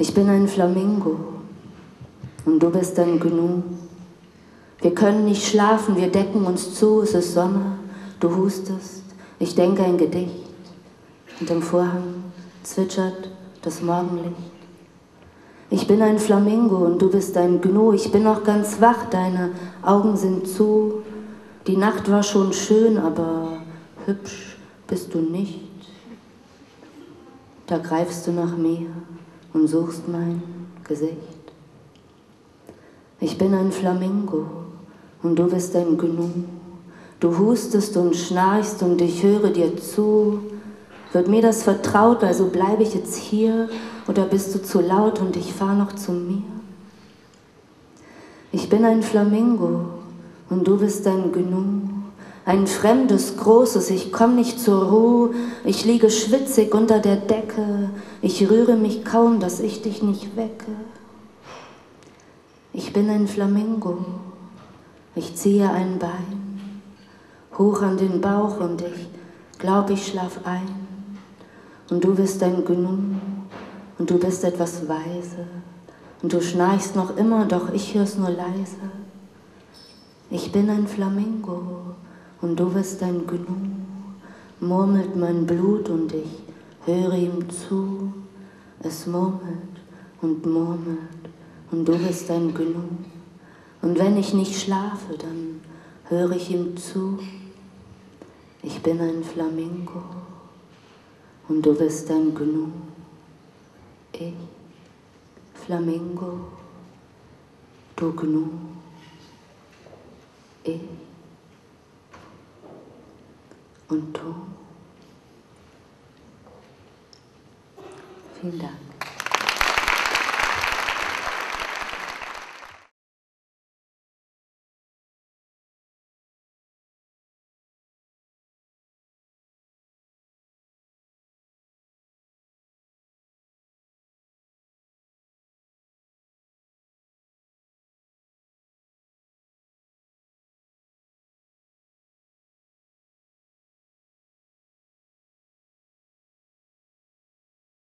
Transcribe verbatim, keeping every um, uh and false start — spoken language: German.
Ich bin ein Flamingo und du bist ein Gnu. Wir können nicht schlafen, wir decken uns zu, es ist Sommer, du hustest, ich denke ein Gedicht. Hinterm Vorhang zwitschert das Morgenlicht. Ich bin ein Flamingo und du bist ein Gnu, ich bin noch ganz wach, deine Augen sind zu. Die Nacht war schon schön, aber hübsch bist du nicht. Da greifst du nach mir und suchst mein Gesicht. Ich bin ein Flamingo und du bist ein Gnu. Du hustest und schnarchst und ich höre dir zu. Wird mir das vertraut, also bleibe ich jetzt hier, oder bist du zu laut und ich fahr noch zu mir? Ich bin ein Flamingo und du bist ein Gnu, ein fremdes, großes, ich komm nicht zur Ruhe, ich liege schwitzig unter der Decke, ich rühre mich kaum, dass ich dich nicht wecke. Ich bin ein Flamingo, ich ziehe ein Bein hoch an den Bauch und ich glaub, ich schlaf ein. Und du bist ein Gnu, und du bist etwas weise, und du schnarchst noch immer, doch ich hör's nur leise. Ich bin ein Flamingo, und du bist ein Gnu, murmelt mein Blut, und ich höre ihm zu. Es murmelt und murmelt, und du bist ein Gnu, und wenn ich nicht schlafe, dann höre ich ihm zu. Ich bin ein Flamingo. Und du bist ein Gnu, ich, Flamingo, du Gnu, ich und du. Vielen Dank.